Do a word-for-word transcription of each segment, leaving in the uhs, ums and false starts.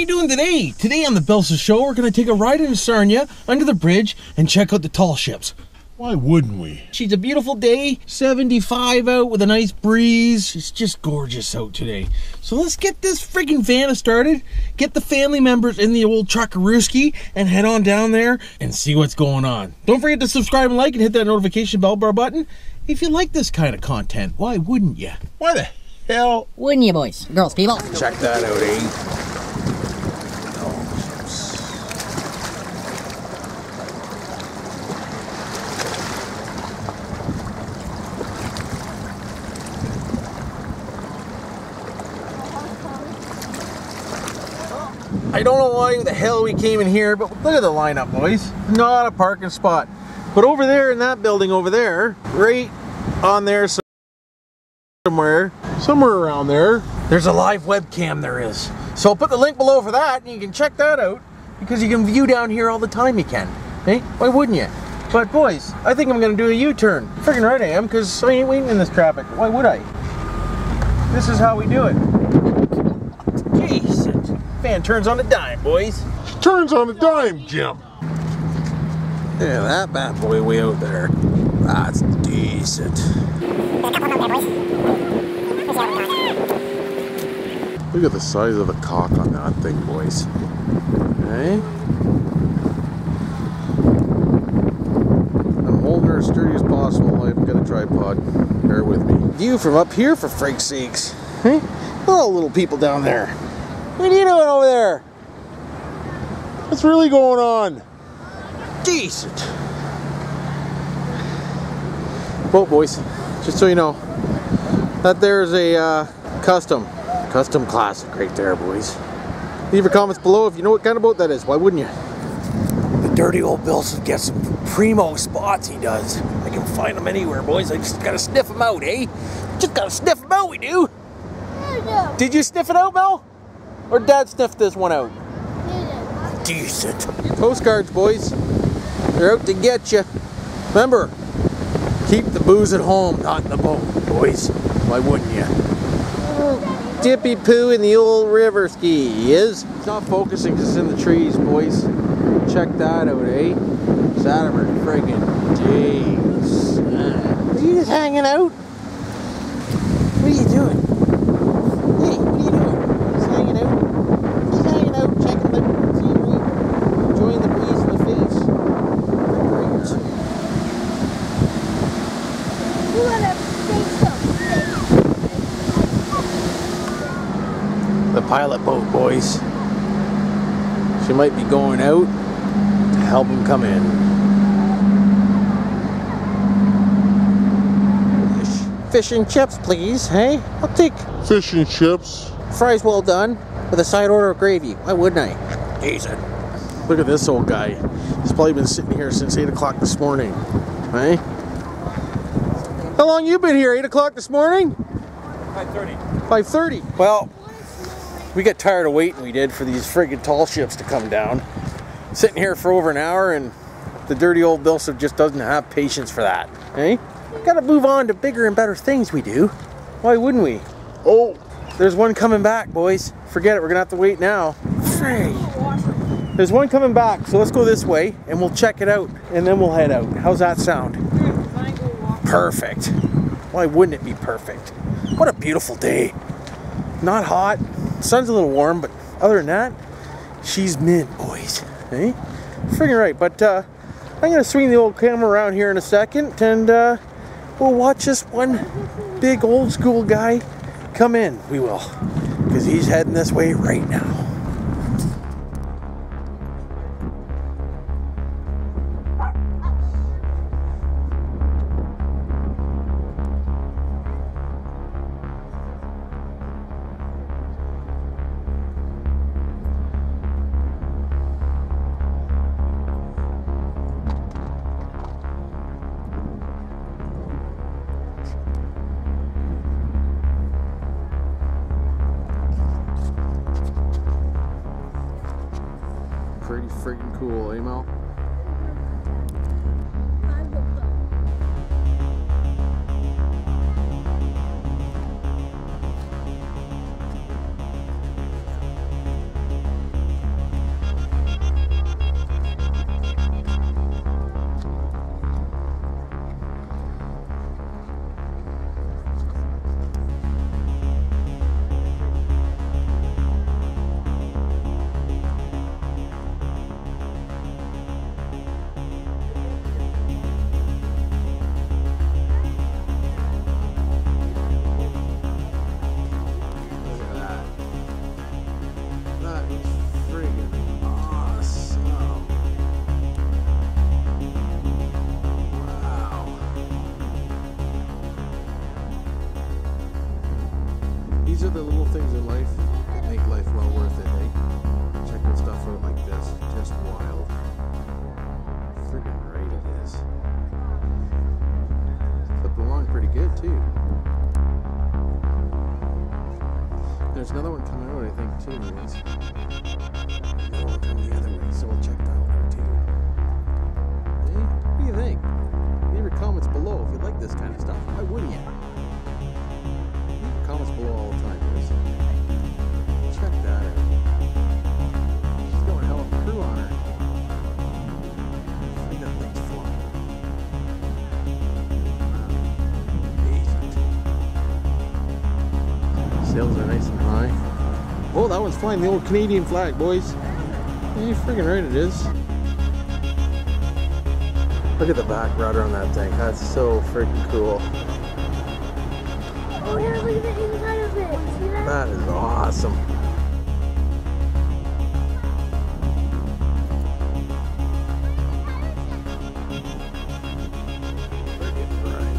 you doing today? Today on the Belsa Show, we're going to take a ride into Sarnia, under the bridge, and check out the tall ships. Why wouldn't we? It's a beautiful day, seventy-five out with a nice breeze. It's just gorgeous out today. So let's get this freaking van started, get the family members in the old truckarooski, and head on down there and see what's going on. Don't forget to subscribe and like and hit that notification bell bar button if you like this kind of content. Why wouldn't you? Why the hell wouldn't you, boys? Girls, people. Check that out, eh? I don't know why the hell we came in here, but look at the lineup, boys. Not a parking spot. But over there in that building over there, right on there somewhere, somewhere around there, there's a live webcam there is. So I'll put the link below for that, and you can check that out, because you can view down here all the time you can. Hey, why wouldn't you? But boys, I think I'm going to do a U-turn. Freaking right I am, because I ain't waiting in this traffic. Why would I? This is how we do it. Jeez. Fan turns on a dime, boys. Turns on a dime, Jim. Yeah, that bad boy way out there. That's decent. Look at the size of the cock on that thing, boys. Okay. I'm holding her as sturdy as possible. I've got a tripod. Bear with me. View from up here, for freak's sakes. Hey? Oh, little people down there. What are you doing over there? What's really going on? Decent. Well, boys, just so you know, that there is a uh, custom, custom classic right there, boys. Leave your comments below if you know what kind of boat that is. Why wouldn't you? The dirty old BillSiff gets some primo spots. He does. I can find them anywhere, boys. I just gotta sniff them out, eh? Just gotta sniff them out. We do. Yeah, did you sniff it out, Mel? Or Dad sniffed this one out? Yeah. Decent. Postcards, boys. They're out to get you. Remember, keep the booze at home, not in the boat, boys. Why wouldn't you? Oh, dippy poo in the old river ski is. It's not focusing because it's in the trees, boys. Check that out, eh? Saturn friggin' jeez. Are you just hanging out? What are you doing? The pilot boat, boys. She might be going out to help him come in. Fish and chips, please. Hey, I'll take fish and chips. Fries well done with a side order of gravy. Why wouldn't I? Easy. Look at this old guy. He's probably been sitting here since eight o'clock this morning. Hey. How long you been here? Eight o'clock this morning? five thirty. five thirty. Well, we got tired of waiting, we did, for these friggin' tall ships to come down. Sitting here for over an hour, and the dirty old BillSiff just doesn't have patience for that. Eh? Gotta move on to bigger and better things, we do. Why wouldn't we? Oh, there's one coming back, boys. Forget it, we're gonna have to wait now. Hey. There's one coming back, so let's go this way, and we'll check it out, and then we'll head out. How's that sound? Perfect. Why wouldn't it be perfect? What a beautiful day. Not hot. Sun's a little warm, but other than that, she's mint, boys. Hey, friggin' right. But uh, I'm gonna swing the old camera around here in a second, and uh, we'll watch this one big old school guy come in. We will, because he's heading this way right now. Pretty freaking cool, eh, Mel? these are the little things in life that make life well worth it, eh? Check this stuff out like this. Just wild. Friggin' right it is. It's clipping along pretty good, too. There's another one coming out, I think, too. Another one coming the other way, so we'll check that one out, too. Eh? What do you think? Leave your comments below if you like this kind of stuff. Why wouldn't you? Comments below all the time, guys. Check that out. She's got a hell of a crew on her. I think that thing's flying. Amazing. Sails are nice and high. Oh, that one's flying the old Canadian flag, boys. Yeah, you're friggin' right it is. Look at the back rudder on that thing. That's so friggin' cool. Oh, yeah, look at the inside of it. See that? That is awesome. Friggin' right.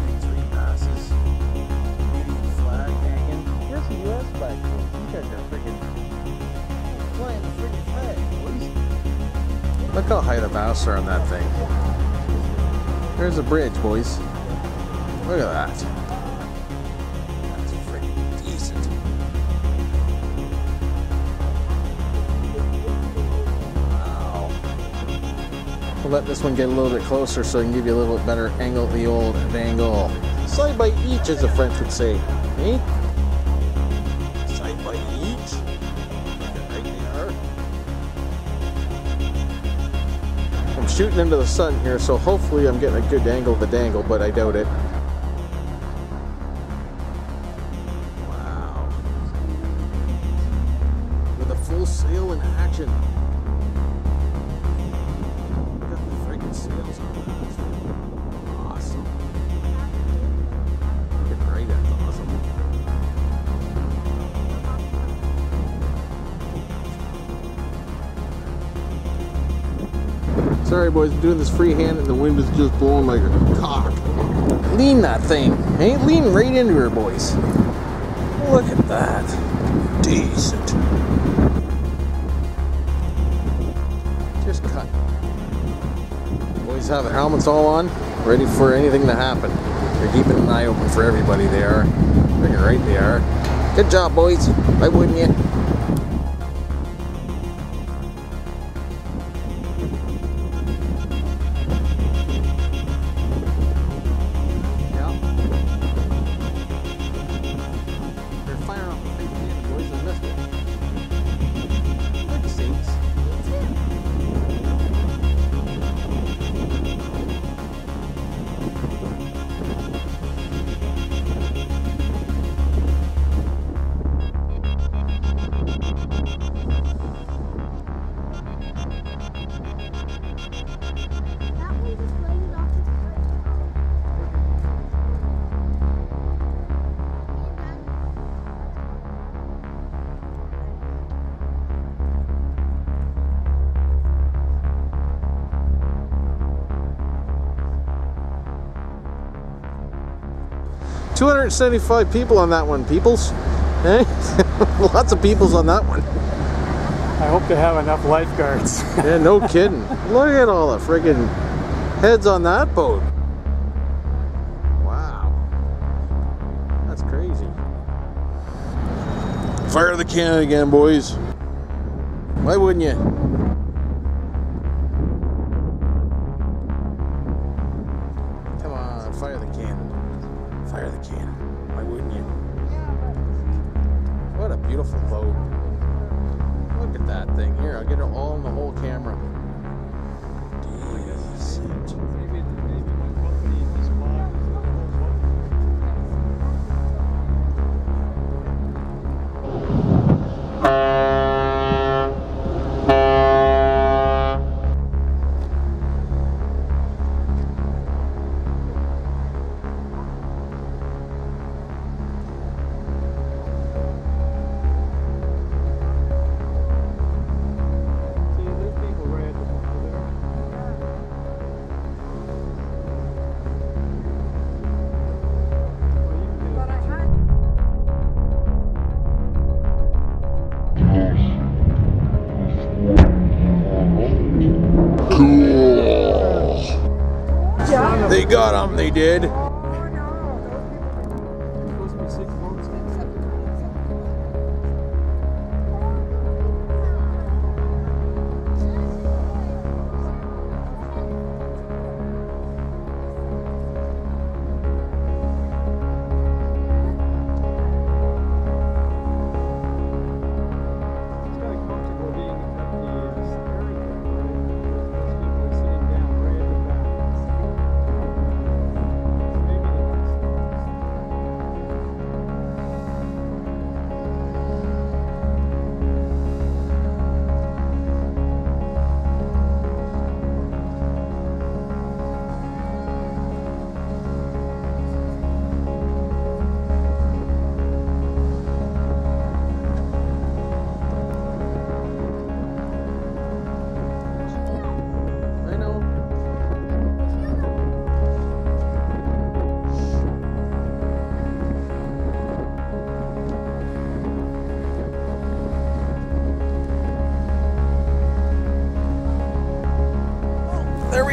Big three passes. Canadian flag hanging. Here's the U S flag. Look how high the masts are on that thing. There's a bridge, boys. Look at that. That's freaking decent. Wow. We'll let this one get a little bit closer so I can give you a little bit better angle of the old angle. Side by each, as the French would say. Eh? Side by each? Shooting into the sun here, so hopefully I'm getting a good angle of the dangle, but I doubt it. Wow. With a full sail in action. Look at the freaking sails on that. Awesome. Look at right, that's awesome. Sorry boys, I'm doing this freehand and the wind is just blowing like a cock. Lean that thing, hey? Lean right into her, boys. Look at that. Decent. Just cut. Boys have their helmets all on, ready for anything to happen. They're keeping an eye open for everybody, they are. They're right, they are. Good job, boys. Why wouldn't you? two hundred seventy-five people on that one, peoples. Eh? Lots of peoples on that one. I hope they have enough lifeguards. Yeah, no kidding. Look at all the friggin' heads on that boat. Wow. That's crazy. Fire the cannon again, boys. Why wouldn't you? Beautiful boat. Look at that thing. Here, I'll get it all in the whole camera. Decent. they did.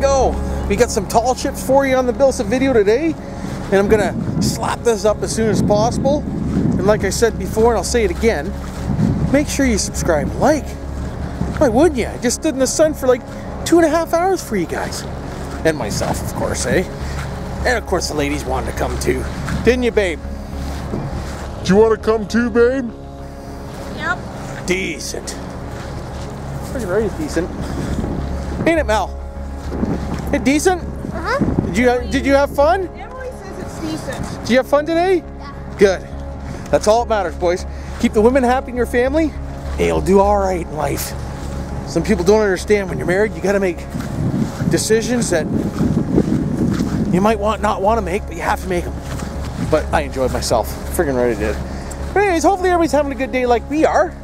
Go. We got some tall chips for you on the BillSiff video today, and I'm gonna slap this up as soon as possible. And like I said before, and I'll say it again, make sure you subscribe and like. Why wouldn't you? I just stood in the sun for like two and a half hours for you guys. And myself, of course, eh? And of course the ladies wanted to come too. Didn't you, babe? Do you want to come too, babe? Yep. Decent. Pretty very decent. Ain't it, Mel? It decent? Uh-huh. Did you have, did you have fun? Emily says it's decent. Did you have fun today? Yeah. Good. That's all that matters, boys. Keep the women happy in your family, and you'll do all right in life. Some people don't understand when you're married, you got to make decisions that you might want not want to make, but you have to make them. But I enjoyed myself. Friggin' right I did. But anyways, hopefully everybody's having a good day like we are,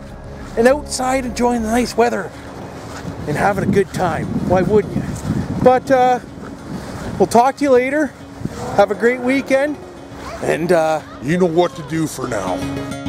and outside enjoying the nice weather and having a good time. Why wouldn't you? But uh, we'll talk to you later. Have a great weekend. And uh, you know what to do for now.